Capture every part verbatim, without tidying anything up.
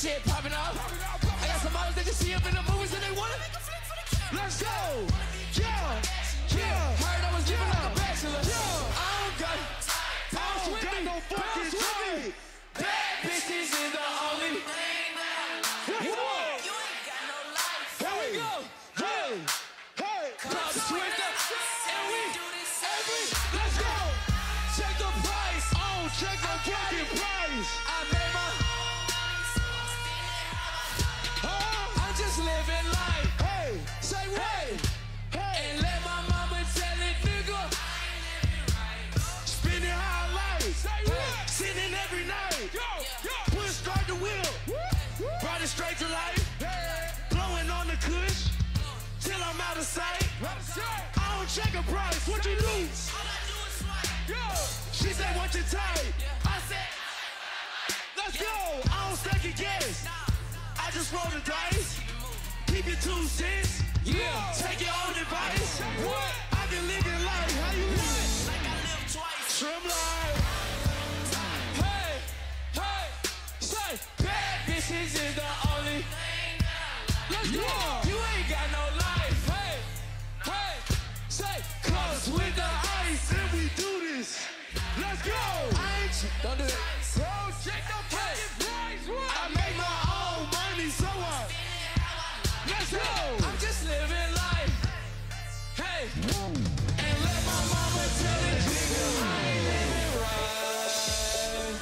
shit popping up. I got some models that can see up in the movies and they want it. Let's go. Yeah, yeah. Heard I was giving up a bachelor. Yeah. I don't got it. I don't got no fucking trouble. Bad bitches is the only thing that I love. You ain't got no life. Here we go. Hey, hey. Club Twitter. And we, and we, let's go. Check the price. Oh, check the fucking price. I made my. I'm just living life. Hey, say what? Hey, and let my mama tell it, nigga. I ain't living right. Spinning high life. Say what? Sitting every night. Yo, yo. Push start the wheel. Brought it straight to life. Blowing on the cush till I'm out of sight. I don't check a price. What you lose? All I do is swipe. Yo, she said what you type. I said let's go. I don't second guess. I just roll the dice, keep it two cents, yeah. Take your own advice. What? I've been living life. How you living? Like I live twice. Trim life. Hey, hey, say bad bitches is the only thing that I like. Let's go. You ain't got no life. Hey, hey, say close with the ice and we do this. Let's go. I ain't don't do that. Bro, check the price. I make my own money, so what? Let's go. I'm just living life. Hey, and let my mama tell it, nigga, I ain't living right.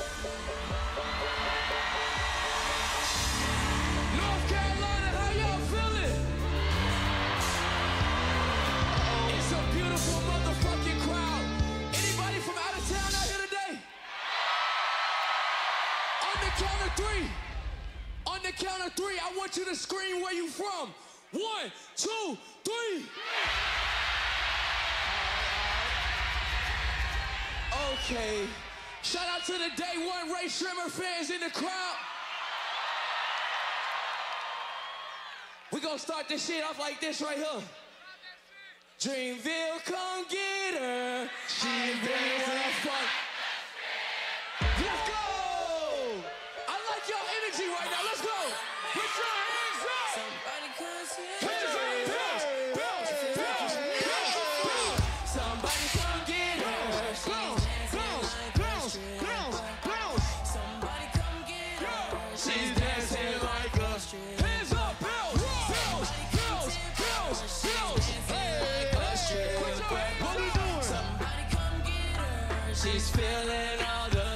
North Carolina, how y'all feeling? It's a beautiful motherfucking crowd. Anybody from out of town out here today? On the count of three. On the count of three, I want you to scream where you from. One, two, three. Okay. Shout out to the day one Rae Sremmurd fans in the crowd. We're gonna start this shit off like this right here. Dreamville, come get her. She been real fun. Let's go. Your energy right now, let's go. Put your hands up. Somebody comes here. Hands up, bills, bills, bills, bills, bills. Somebody come get her. Bills, bills, bills, bills, bills. Somebody come get her. She's dancing like a. Hands up, bills, bills, bills, bills, bills. Hey, put your hands up. What we doing? Somebody come get her. She's feeling all the.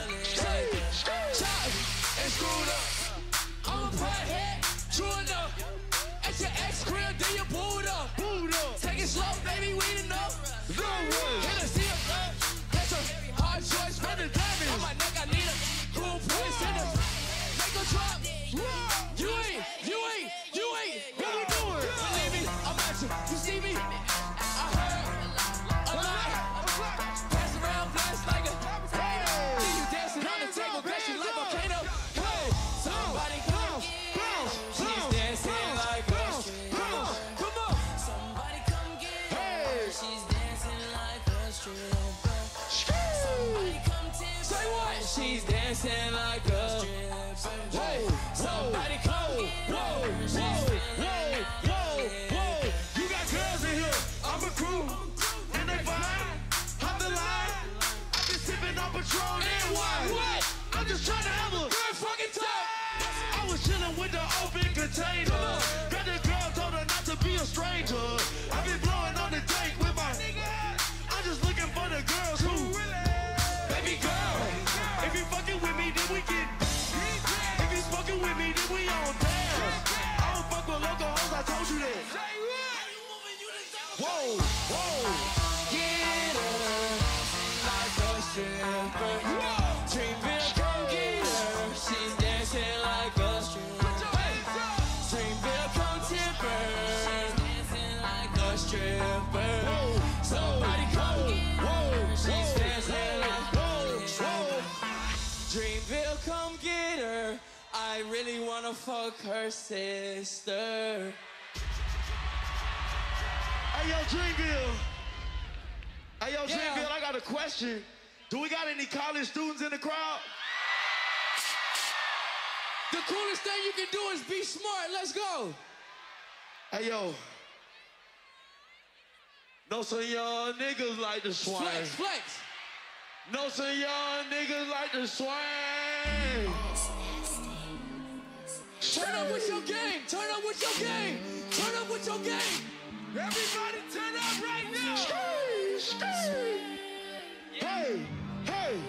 I'm a pothead, true enough. At your ex crib, then you booed up. Take it slow, baby, we didn't know. Hit a zip up. That's a hard choice for the damage. On my neck, I need a cool voice in it. Make a drop. You ain't, you ain't, you ain't. What we doing? Believe me, I'm at you. You see me? I heard a lot. Pass around, blast like a. See you dancing on the table, dancing like a volcano. She's dancing like a stripper. Hey, somebody come get her. She's feeling all the shit. You got girls in here. I'm a crew, and they fine. I'm the line. I've been sipping on Patron and wine. What? I'm just trying to have a good fucking time. I was chilling with the open container. Got the girl, told her not to be a stranger. I've been blowing on the tank with my nigga. I'm just looking for the girls who baby girl. If you fucking with me, then we get. If you fucking with me, then we on dance. I don't fuck with local hoes, I told you that. Whoa, whoa. Get her like a stripper. Dreamville, come get her. She's dancing like a stripper. Dreamville, come tip her. She's dancing like a stripper. Somebody come get her. She's dancing like. Dreamville, come get her. I really wanna fuck her sister. Hey yo, Dreamville. Hey yo, yeah. Dreamville, I got a question. Do we got any college students in the crowd? The coolest thing you can do is be smart. Let's go. Hey, yo. No, some y'all niggas like to swing. Flex, flex. No, some y'all niggas like to swing. Turn up with your game. Turn up with your game. Turn up with your game. Everybody turn up right now. Stay, stay. Yeah. Hey, hey,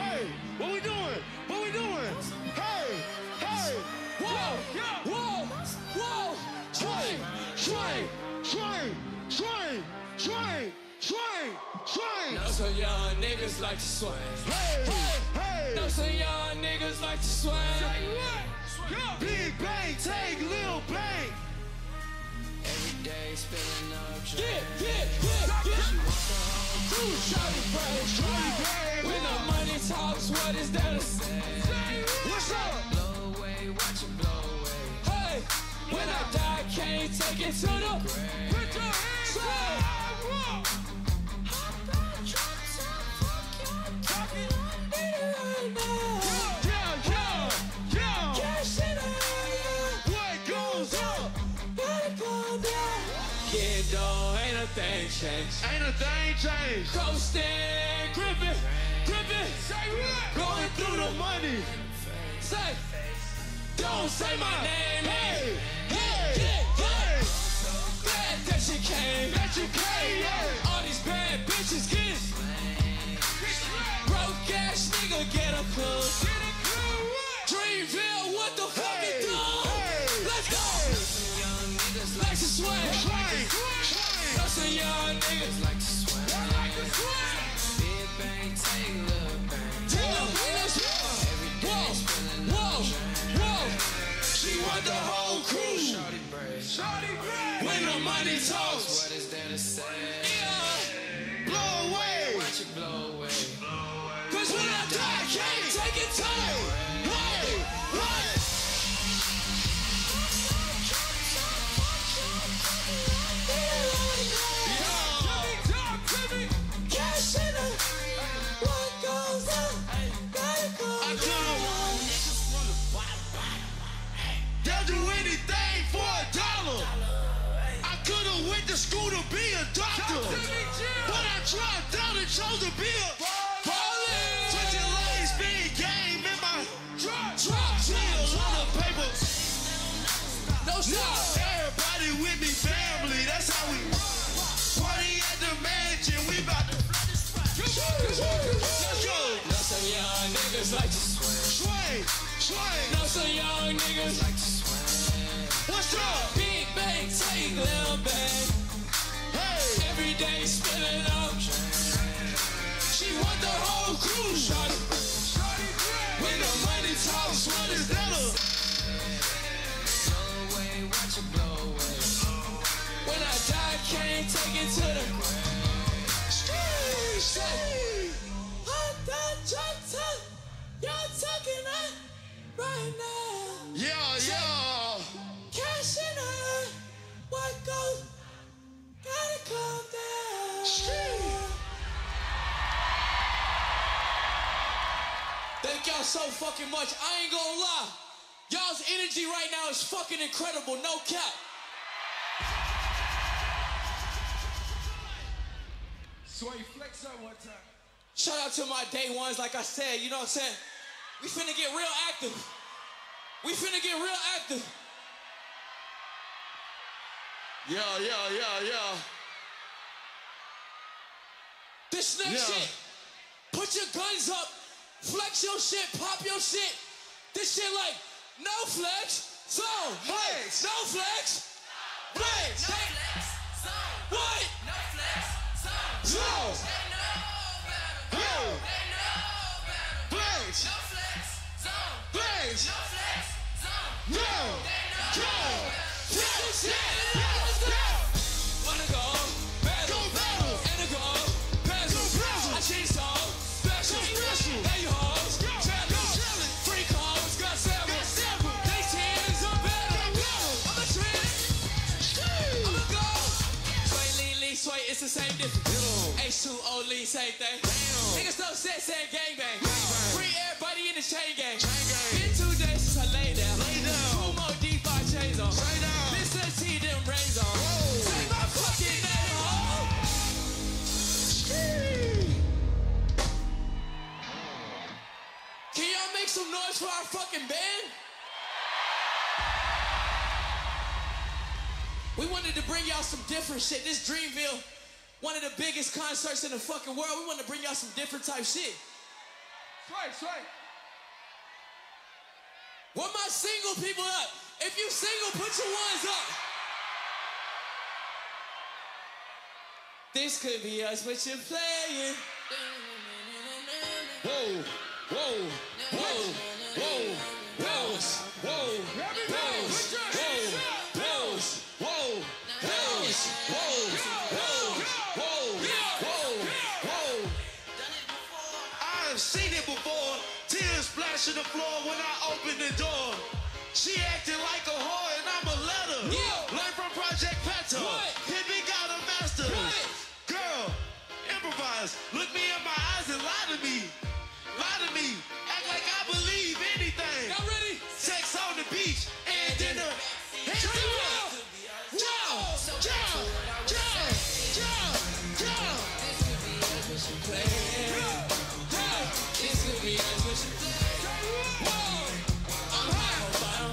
hey. What we doing? What we doing? Hey, hey. Whoa, whoa, whoa. Swing, swing, swing, swing, swing, swing, swing. Now some young niggas like to swing. Hey, hey. Now some young niggas like to swing. Take what? Yo. Big bang, take Lil Bang. Every day spilling up. Get, get, get, get. Two shawty braids. When the money talks, what is that to say? What's up? Blow away, watch it blow away. Hey, when I die, can't take it to the grave. Put your hands up. Hop out, drop top, fuck y'all. Talking on me right now. Ain't a thing changed. Coasting, gripping, gripping. Say what? Going through the money. Say, don't say my name. Hey, hey, hey, hey. Glad that you came. That you came, yeah. All these bad bitches get it. Broke ass nigga, get a club. Dreamville, what the fuck it do? Let's go. Let's swing. Now some young niggas like to swing. I like to swing. Big bang, take Lil Bang. Take Lil Bang. Every day spilling up. Whoa, whoa. She want the whole crew. Shorty braids. Shorty braids. When the money talks, what is there to say? Yeah. Blow away. Watch it blow away. Cause when I die, I can't take it to you. Hey, hey. To school to be a doctor, but I dropped out and chose to be a baller. Switching lanes, speed game in my drop, drop, deals on the paper. No stop. Everybody with me, family. That's how we party at the mansion. We 'bout to let's go. Now some young niggas like to swing, swing, swing. Now some young niggas like to swing. What's up? Big bang, take Lil Bang. Every day spilling up. She want the whole crew. Shawty, when the money talks, what is that? Blow away, watch it blow away. When I die, can't take it to the grave. Street, hot dog, drop top. Y'all talking up right now. Yeah, yeah. Cash in her. What goes? Gotta calm down. Thank y'all so fucking much. I ain't gonna lie. Y'all's energy right now is fucking incredible. No cap. Sway flex up one time. Shout out to my day ones, like I said. You know what I'm saying? We finna get real active. We finna get real active. Yeah, yeah, yeah, yeah. This next yeah. shit, put your guns up, flex your shit, pop your shit. This shit like, no flex, zone, flex. No flex, flex. No flex, zone. What? No flex, zone. Zone. Ain't no battle. Yo. Ain't no battle. Flex. No flex, zone. Flex. No flex, zone. No. Ain't no battle. This is shit. The same difference. H two O Lee, same thing. Damn. Niggas so set, same gangbang. Free everybody in the chain gang. Been two days since I laid down. We wanted to bring y'all some different shit. This Dreamville, one of the biggest concerts in the fucking world. We wanted to bring y'all some different type shit. That's right, that's right. Where my single people up? If you single, put your ones up. This could be us, but you're playing. Whoa, whoa, whoa, whoa, Bills, whoa, Bills, whoa, Bills, whoa, Bills, whoa, whoa, whoa, whoa. I have seen it before. Tears splash on the floor when I open the door. She acted like a whore and I'm a letter. Yeah. Learn from Project Petter. Hit me, got a master. What? Girl, improvise. Look me in my eyes and lie to me. Lie to me. Act like I believe anything. Y'all ready? Sex on the beach and, and dinner. Hands up. Jump, jump, jump, jump, jump. This could be us when she plays. This could be us when she plays.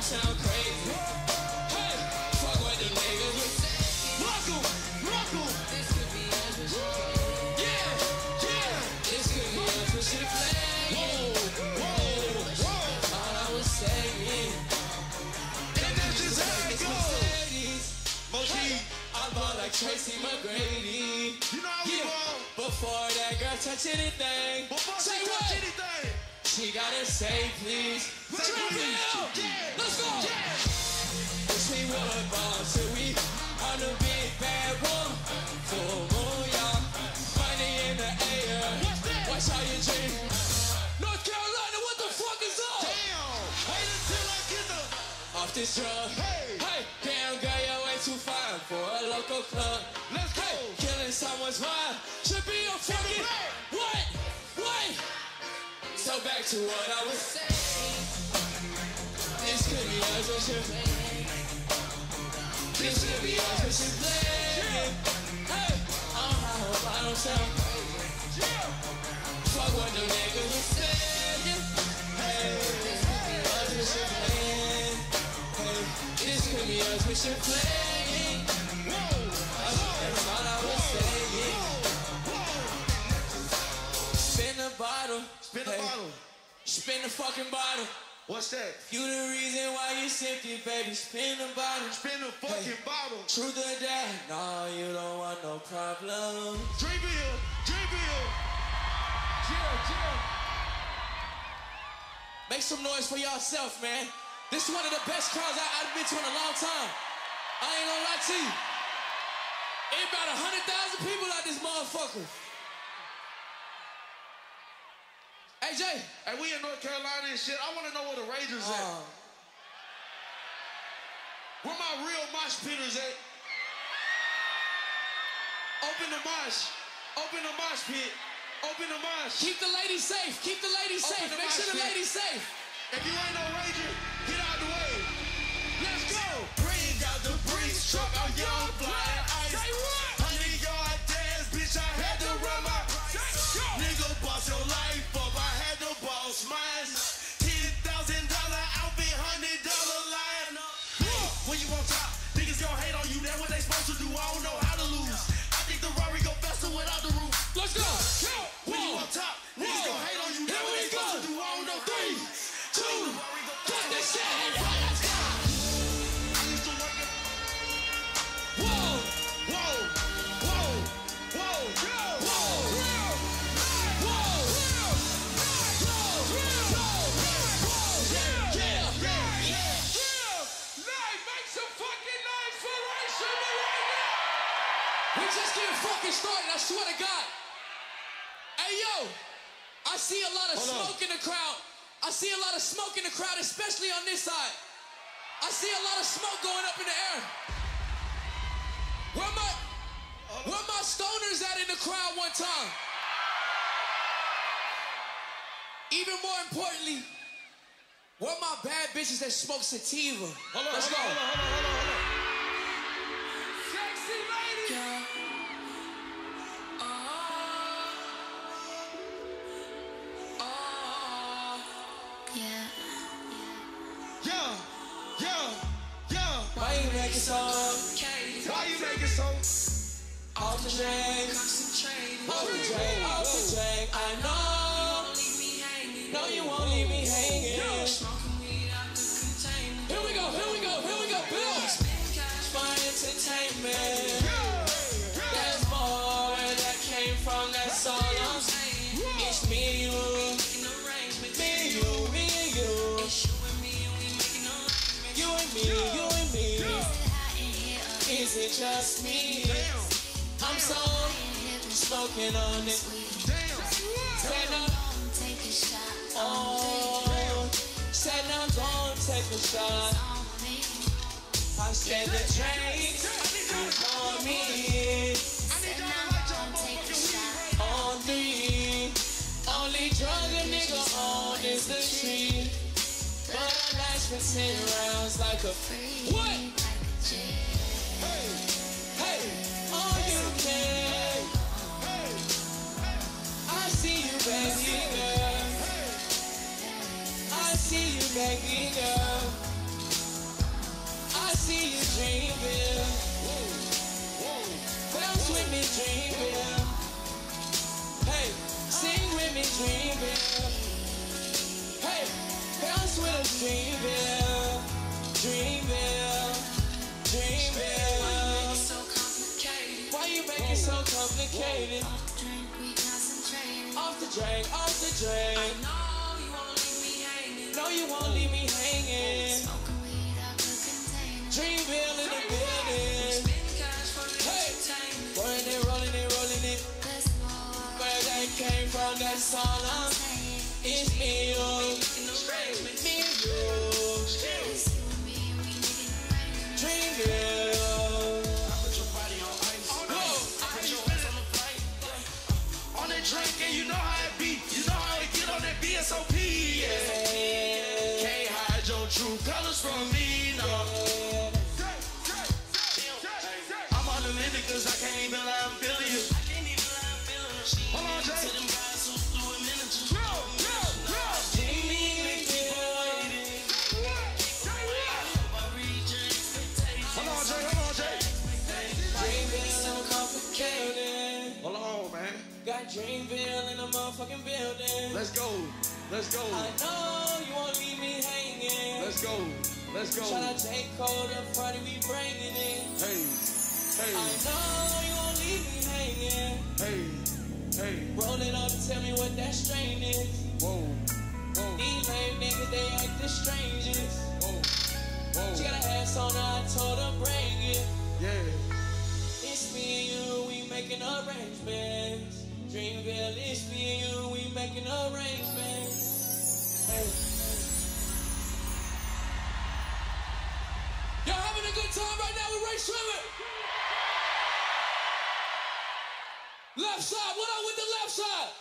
Sound crazy. Hey, fuck what them niggas would say. Ruckle, ruckle. This could be us with shit. Yeah, yeah. This could be us with shit playing. Whoa, whoa, whoa. All I was saying. And that's just how it goes. Hey, I ball like Tracy McGrady. You know how we ball. Before that girl touch anything. Before she touch anything. She gotta say please. Say please. Yeah. Let's go. Yeah. She wanna ball till we on the big bad one. Full moon, y'all. Money in the air. What's that? Watch how you dream. North Carolina, what the fuck is up? Damn. Wait until I get the off this drug. Hey. Hey. Damn girl, you're way too fine for a local club. Let's go. Hey. Killing someone's mind should be a fucking what? What? So back to what I was saying. This could be us when she playing. This could be us when she playing. Hey, I'm high hope I don't sound crazy. Fuck what them niggas was saying. Hey, this could be us when she playing. Hey, this could be us when she playing. That's all I was saying. Spin the bottle. Spin the hey. bottle. Spin the fucking bottle. What's that? You the reason why you sippy, baby. Spin the bottle. Spin the fucking hey. bottle. Truth or that? No, you don't want no problems. Dreamville, Dreamville. Chill, chill. Make some noise for yourself, man. This is one of the best crowds I, I've been to in a long time. I ain't gonna lie to you. Ain't about one hundred thousand people out this motherfucker. Hey, Jay. Hey, we in North Carolina and shit. I want to know where the Ragers uh, at. Where my real mosh pitters at? Open the mosh. Open the mosh pit. Open the mosh. Keep the ladies safe. Keep the ladies Open safe. The Make sure the pit. ladies safe. If you ain't no Rager, get out the way. Let's go. Bring out the breeze truck. I'm young, flying ice. Say what? Honey, y'all dance, bitch. I had to run my Go. Nigga, boss your life up. I had to boss mine. ten thousand dollar outfit, one hundred dollar line. Hey, when you on top, niggas gon' hate on you. That's what they supposed to do. I don't know how to lose. Yeah. I think the Rory gon' fester without the roof. Let's go. go. When Whoa. you on top, niggas gon' hate on you. That's what they supposed to do. I don't know. Three, two, cut that shit. Let's go. I used to work it. Whoa, whoa, whoa, whoa, go. whoa. Just getting fucking started, I swear to God. Hey, yo, I see a lot of Hold smoke on. in the crowd. I see a lot of smoke in the crowd, especially on this side. I see a lot of smoke going up in the air. Where my, where my stoners at in the crowd one time? Even more importantly, where my bad bitches that smoke sativa? Hold on, Let's hold go. On, hold on, hold on, hold on. Yo, yo, yo. Why you making songs? Concentrate, concentrate. Concentrate, concentrate. I know you won't leave me hanging. No, you won't leave me hanging. Yo. Smoking weed out the container. Here we go, here we go, here we go, Bill. For entertainment. There's more where that came from. That's all I'm saying. It's me and you. Making arrangements. Me and you, me and you. It's you and me, and we making arrangements. You and me, you and me. Is it just me? I'm so smoking on it. Said I'm gonna take a shot. Oh, said I'm gonna take a shot. I said the drink on me. Said I'm gonna take a shot. On me. Only drug a nigga on is the tree. But I last for ten rounds like a freak. What? Baby girl, I see you Dreamville. Bounce with me Dreamville. Hey, sing with me Dreamville. Hey, bounce with us Dreamville. Dreamville, Dreamville. Why you make it so complicated? Off the drink, we concentrate. Off the drink, off the drink. No, you won't leave me hanging. Smoking weed out the container. Dreamville in the building. Hey, rolling it, rolling it, rolling it. Where that came from, that's all I'm saying. It's me, you, me, you. Dreamville. I put your body on ice. Whoa, I put your ass on the flight. On that drink, and you know how it be. You know how it get on that B S O P. Yeah. True colors from me, no. I'm all the limit cause I can't even lie, I'm feeling you. I can't even lie, I'm feeling you. She ain't into them guys who threw a minute to you. Dreamville so complicated. Hold on, man. Got Dreamville in the motherfucking building. Let's go, let's go. I know you won't leave me hanging. Let's go, let's go. Try to take hold of party, we bringing it. Hey, hey. I know you won't leave me hanging. Hey, hey. Roll it up, tell me what that strain is. Whoa, whoa. These lame niggas, they act the strangest. Whoa, whoa. She got her ass on her, I told her bring it. Yeah. It's me and you, we making arrangements. Dreamville, it's me and you, we making arrangements. Hey. Y'all having a good time right now with Rae Sremmurd. Left side, what up with the left side?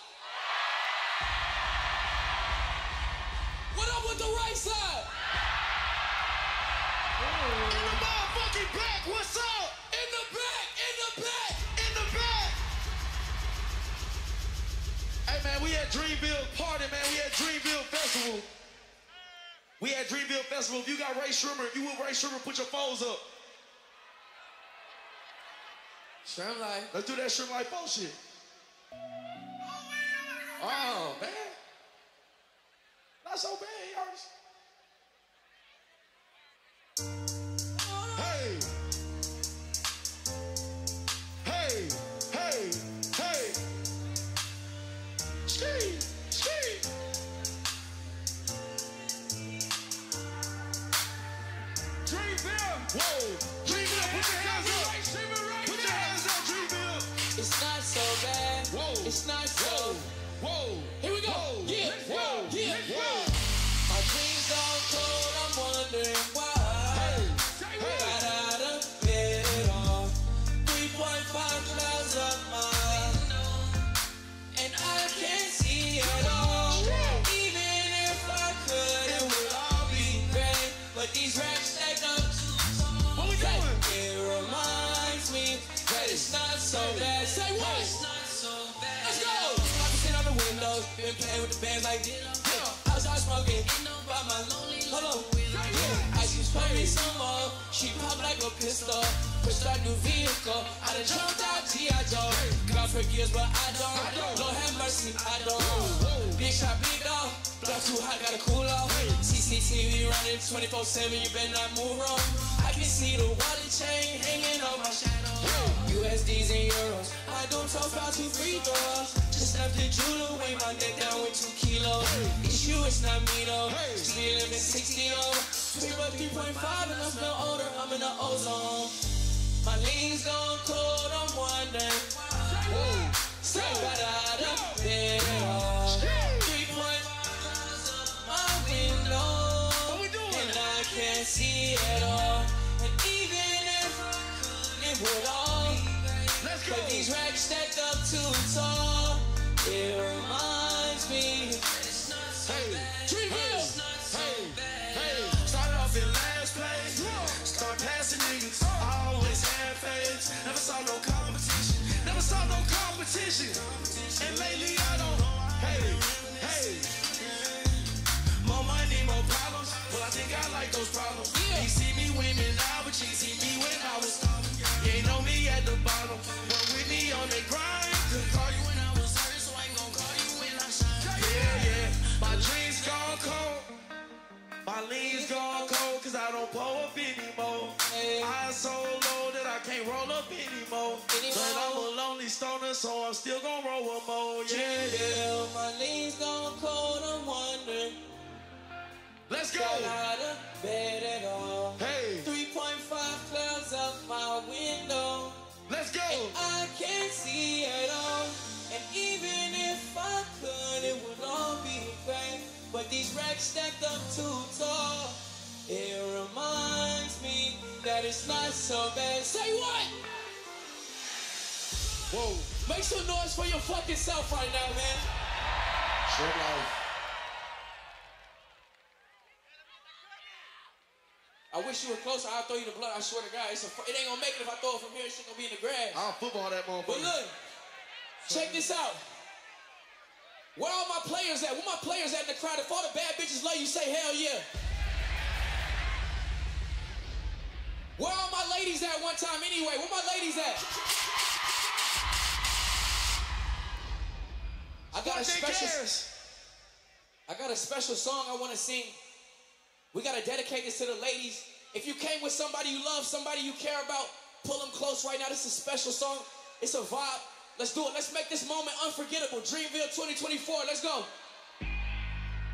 What up with the right side? In the motherfucking back, what's up? In the back, in the back, in the back. Hey man, we at Dreamville party, man. We at Dreamville Festival. We at Dreamville Festival. If you got Rae Sremmurd, if you with Rae Sremmurd, put your phones up. Shrem Life. Let's do that Shrem Life phone shit. Oh, man. Not so bad, y'all. Hey. Hey. Hey. Hey. Ski. Ski. Whoa, Dreamville, put your hands up. Put your hands up, Dreamville. It's not so bad. Whoa, it's not so. Whoa, here we go. Whoa, yeah, whoa, yeah, whoa. My dreams all cold. I'm wondering why. Hey, got out of bed on three point five miles of mine, and I can't see it all. Even if I could, it would all be great. But these racks stacked up. It's not so bad. Say what? It's not so bad. Let's go. I can sit on the windows, been playing with the bands like this. I was out smoking, ain't nobody my lonely. Hold on. I just playing some more. She pop like a pistol. Pushed out new vehicle. I done jumped out G I Joe. God forgives, but I don't. Lord have mercy, I don't. Big shot, big dog. Block too hot, gotta cool off. C C T V running twenty-four seven. You better not move wrong. I can see the wallet chain hanging on my shadow. U S Ds and Euros. I don't talk about two free throws. Just after Judah, weigh my neck down with two kilos. Issue is not me though. Stealing in sixty oh. Three by three point five and I'm still older. I'm in the ozone. My lean's gone cold. I'm wondering. Say right out of there. three point five up my window, and I can't see at all. And even if it would all, but these racks stacked up too tall. It reminds me it's not so hey, bad. Dreamville. It's not so hey, bad. Hey. Started off in last place. Start passing niggas. I always had fades. Never saw no competition. Never saw no competition. And lately I don't. Hey, hey. More money, more problems. Well, I think I like those problems. Yeah. You see me women now, but you see me when I was starving. You ain't know me at the bottom. But with me on the grind. Couldn't call you when I was hurting, so I ain't gon' call you when I shine. Yeah, yeah. My dreams gone cold. My lean's gone cold, cause I don't pull up anymore. I'm so low that I can't roll up anymore. But I'm a lonely stoner, so I'm still gon' roll a mo. Yeah, yeah. My lean's gone cold, I'm wondering. Let's go. Got out of bed at all. Hey. three point five clouds up my window. Let's go. And I can't see at all. And even if I could, it would all be great. But these racks stacked up too tall. It reminds me that it's not so bad. Say what? Whoa. Make some noise for your fucking self right now, man. Sure life. I wish you were closer. I'll throw you the blood. I swear to God, it's a, it ain't gonna make it if I throw it from here. It's shit gonna be in the grass. I'll football that motherfucker. But look, check this out. Where all my players at? Where my players at in the crowd? If all the bad bitches love you, say hell yeah. Where all my ladies at one time anyway? Where my ladies at? I got a special. I got a special song I want to sing. We gotta dedicate this to the ladies. If you came with somebody you love, somebody you care about, pull them close right now. This is a special song. It's a vibe. Let's do it. Let's make this moment unforgettable. Dreamville twenty twenty-four. Let's go. Hey.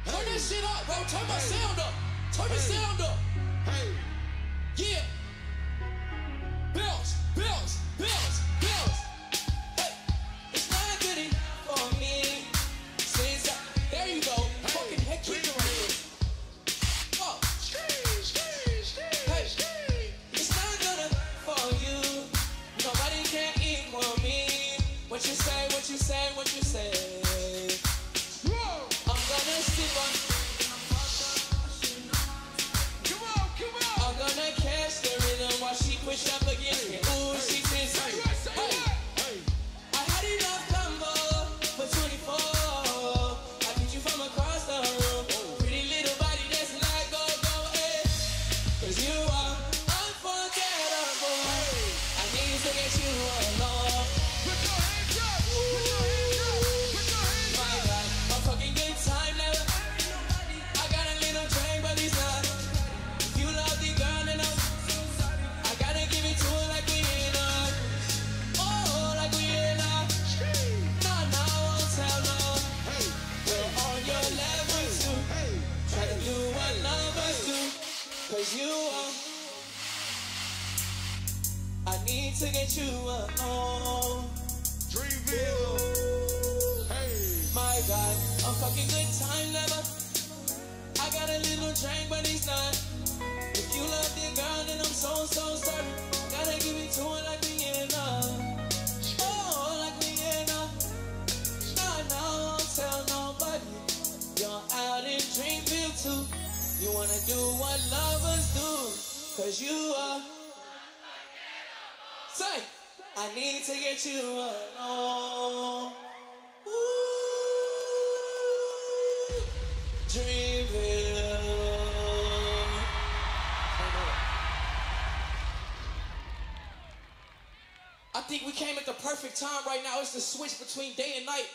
Turn that shit up, bro. Turn my hey. sound up. Turn hey. the sound up. Hey. Yeah. Bills, bills, bills, bills. Hey. It's not good enough for me. Since I, there you go. Hey. Fucking heck, keep it right here. What you say, what you say, what you say. Whoa. I'm gonna sip on. Come on, come on. I'm gonna catch the rhythm while she push up against me. Ooh, hey. She says, hey. Hey. Hey. Hey. I had enough combo for twenty-four. I beat you from across the room. Oh. Pretty little body that's not gonna go away. Cause you are unforgettable. Hey. I need to get you alone. You are. I need to get you alone. Dreamville. Hey. My God, I'm fucking good time lover. I got a little drink, but it's not. If you love the girl, then I'm so so sorry. Gotta give it to her like we ain't enough. Oh, like we ain't enough. Nah, nah, don't tell nobody. You're out in Dreamville too. You wanna do what lovers do, cause you are unforgettable. Say, I need to get you alone. Ooh, Dreamville. think we came at the perfect time right now. It's the switch between day and night.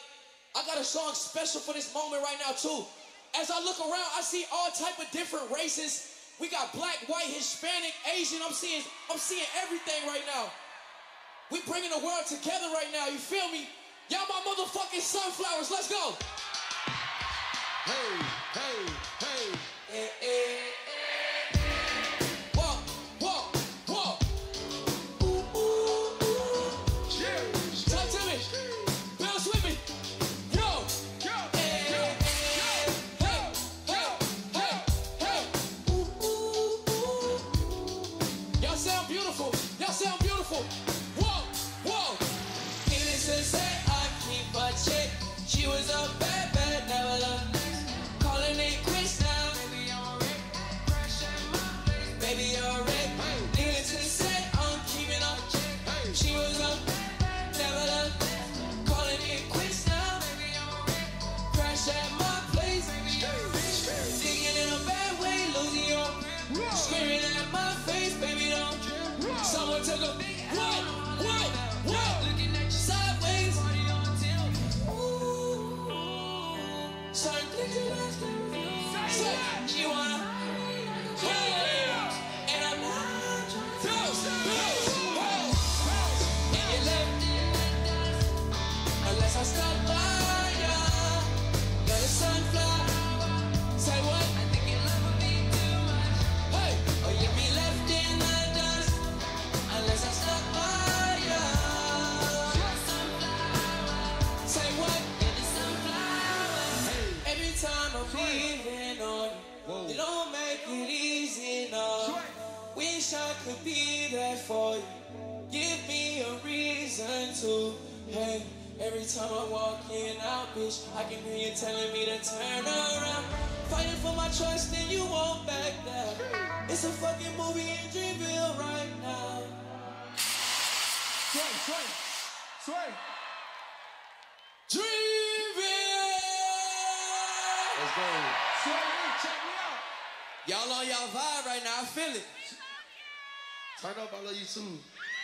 I got a song special for this moment right now, too. As I look around, I see all type of different races. We got black, white, Hispanic, Asian. I'm seeing, I'm seeing everything right now. We bringing the world together right now, you feel me? Y'all my motherfucking sunflowers, let's go! Hey, hey, hey. Hey, hey.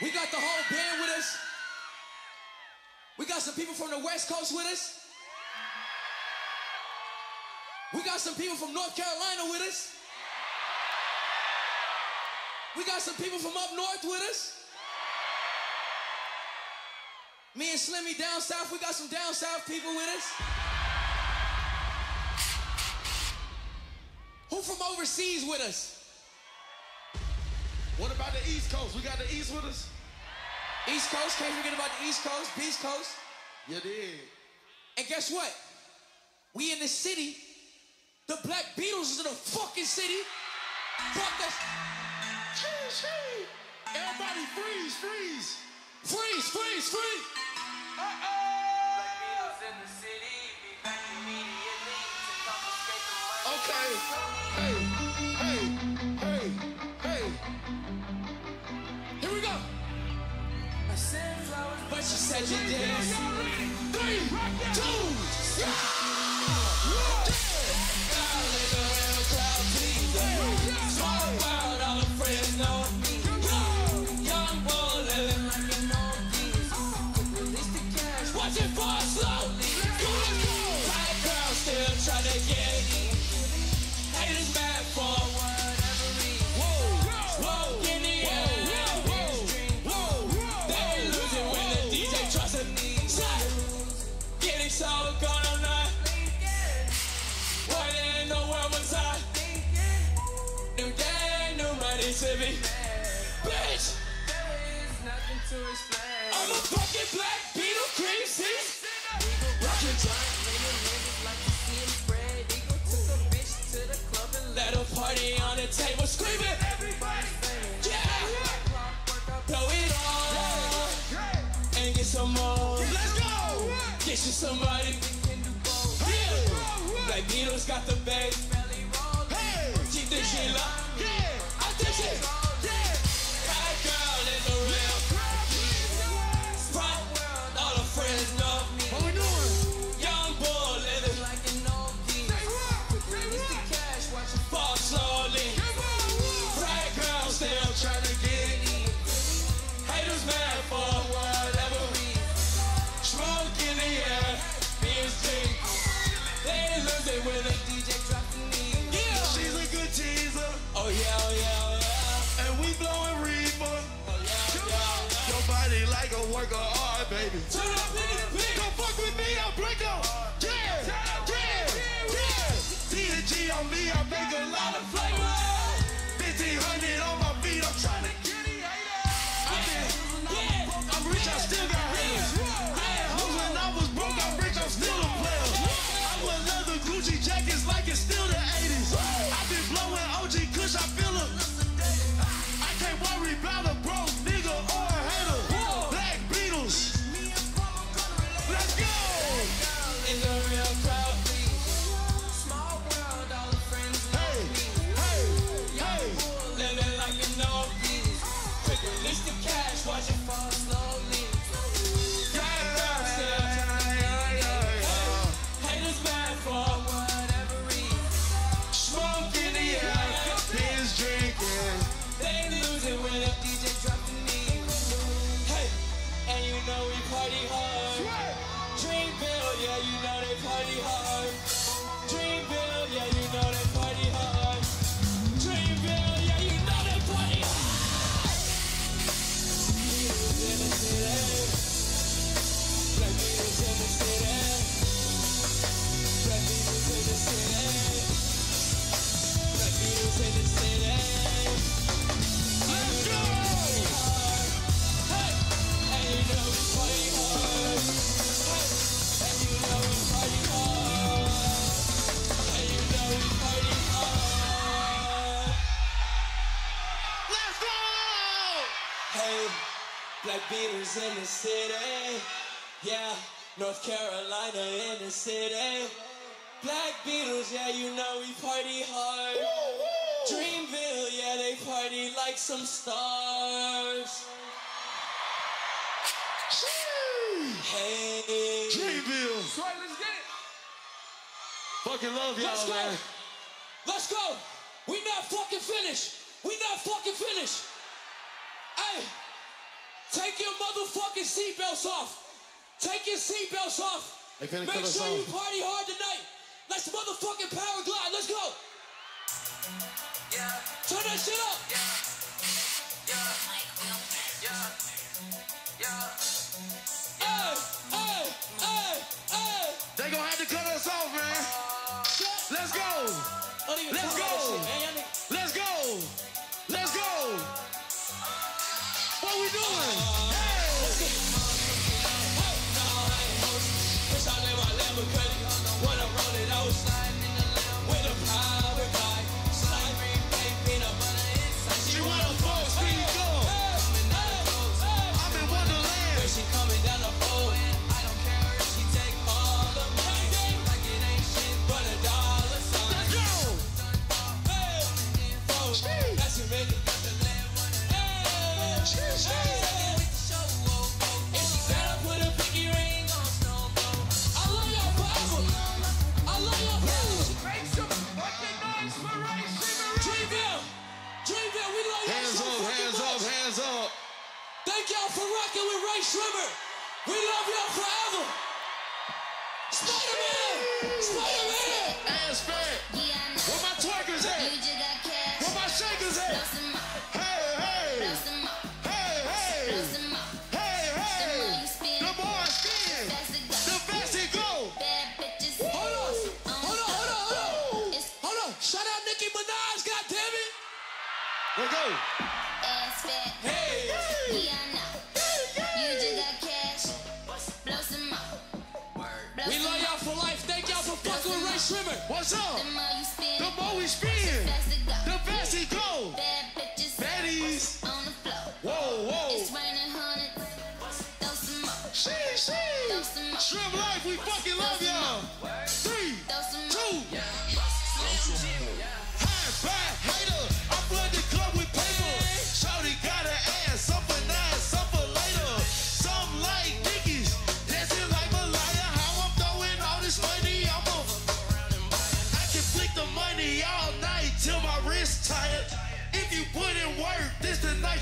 We got the whole band with us. We got some people from the West Coast with us. We got some people from North Carolina with us. We got some people from up north with us. Me and Slimmy down south, we got some down south people with us. Who from overseas with us? What about the East Coast? We got the East with us? East Coast, can't forget about the East Coast, Beast Coast. You did. And guess what? We in the city. The Black Beatles is in the fucking city. Fuck this. Everybody freeze, freeze. Freeze, freeze, freeze. Uh-oh. Black Beatles in the city. Be back immediately to confiscate the money. Okay. Hey. But you said you did. Three, two, yeah! God, let the hell cloud be there. Talk about all the friends know me. Young boy living like an old beast. Release the cash, watch it fall slowly. Black girls still try to get in. Haters mad for whatever reason. Whoa, whoa. So gone all night. Why there ain't no one was I? New day, new money to me. Bitch! There is nothing to explain. I'm a fucking Black Beetle cream sis. Rockin' giant nigga, niggas like to see him spread. Eagle took a bitch to the club and let her party on the table screaming. Everybody, yeah! Blow it all and get some more. Let's go! Get you somebody can do both. Yeah. Black Beatles got the bag. Hey. She thinks she love. Yeah. I think she. Yeah. That girl is a real crowd. Sprite world. All her friends know me. What we doing? Young boy living like an old geek. Release the cash. Watch it fall slowly. Black girl still trying to get it. Haters mad for a while. like a work of art, baby. Turn up in the pit. Don't fuck with me, I'll break up. Yeah, yeah, yeah, yeah. T and G on me, I make a lot of flavor. fifteen hundred on my feet, I'm trying to get it. I mean, yeah, I'm rich, I still got haters. I had hoes when I was broke, I'm rich, I'm still a player. I wear leather Gucci jackets like it's still the eighties. I've been blowing O G Kush, I feel a I can't worry about a broke nigga or a hater. Black Beatles, let's go. In the real crowd, small world, all the friends hey, hey, hey. Living like you know this. Quick release the cash, watch it fall slowly. Haters bad for whatever reason. Smoke in the air, beers drinking. They lose it when a D J drop the knee. Hey, and you know we party hard. Dreamville, yeah, you know they party hard. Dreamville, yeah, you know they party hard. Dreamville, yeah, you know they party hard. Beatles in the city. Black Beatles in the city. Black Beatles in the city. Black Beatles in the city. Let's go! Hey, and you know we party hard. Hey, and you know we party hard. And you know we party hard. Let's go! Hey, Black Beatles in the city. Yeah, North Carolina in the city. Black Beatles, yeah, you know we party hard. Woo, woo. Dreamville, yeah, they party like some stars. Hey, Dreamville. That's right, let's get it. Fucking love y'all, man. Let's go. We not fucking finished. We not fucking finished. Hey, take your motherfucking seatbelts off. Take your seatbelts off. Make sure you party hard tonight. Let's motherfucking power glide. Let's go. Yeah. Turn that shit up. Yeah. Yeah. Yeah. Yeah. Hey, hey, hey, hey. They gonna have to cut us off, man. Let's go. Let's go. Let's go. Let's go. What we doing? Hey. Push out in my Lamborghini. When I'm rolling, I was sliding in the Lamborghini with a power glide. She want a four-speed car. I'm in Wonderland. She coming down the pole. I don't care if she take all the money. Like it ain't shit but a dollar sign. Let's go. Hey, hey. That's your man. Hey, hey. And she said I put a pinky ring on Snow Glow. I love your power. I love your power. She breaks up like the noise for race. Dreamville, we love hands y'all so up, hands much. Up, hands up. Thank y'all for rocking with Rae Sremmurd. We love y'all forever. Spider-Man, Spider-Man. Ass fat. Where my twerkers at? Where my shakers at? Hey, hey. Hey, hey. Hey, hey. The more I spin, the best it go. Hold on, hold on, hold on, hold on. Hold on, shout out Nicki Minaj, goddammit. Let's go. Ass fat. Hey. Rihanna. You just got cash. Blow some more. We love y'all for life. Thank y'all for fucking with Rae Sremmurd. What's up? The more you spin. The more we spin. The best it go. Bad bitches. Baddies. On the floor. Whoa, whoa. It's raining hundreds. Throw some more. She, she. Throw some more. Shrimp life. We fucking love y'all. Three. Throw some more. Two. High five. Hater.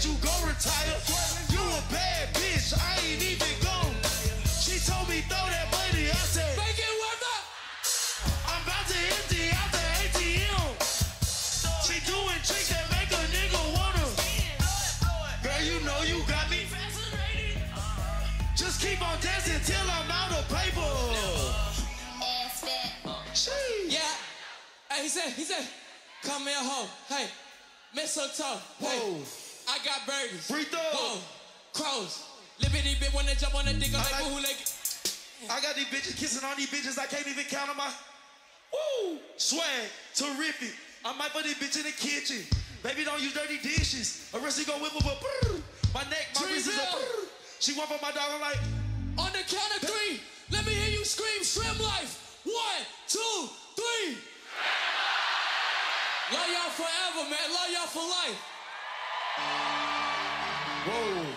You go retire. You a bad bitch. I ain't even gone. She told me throw that money. I said make it worth it. Just keep on dancing till I'm out of paper. Ass fat. Jeez. Yeah. Hey, he said, he said, come here home. Hey, mistletoe. Hey, I got birdies. Free throw. Whoa. Crows. Liberty bit when they jump on the dick. I'm like, like, woohoo, like. I got these bitches kissing on these bitches. I can't even count on my. Woo! Swag. Terrific. I might put these bitches in the kitchen. Baby, don't use dirty dishes. A wrist go whip up a. My neck, my wrist is a. She went for my dog, I'm like. On the count of three, let me hear you scream Srem Life. One, two, three. Love y'all forever, man. Love y'all for life. Whoa.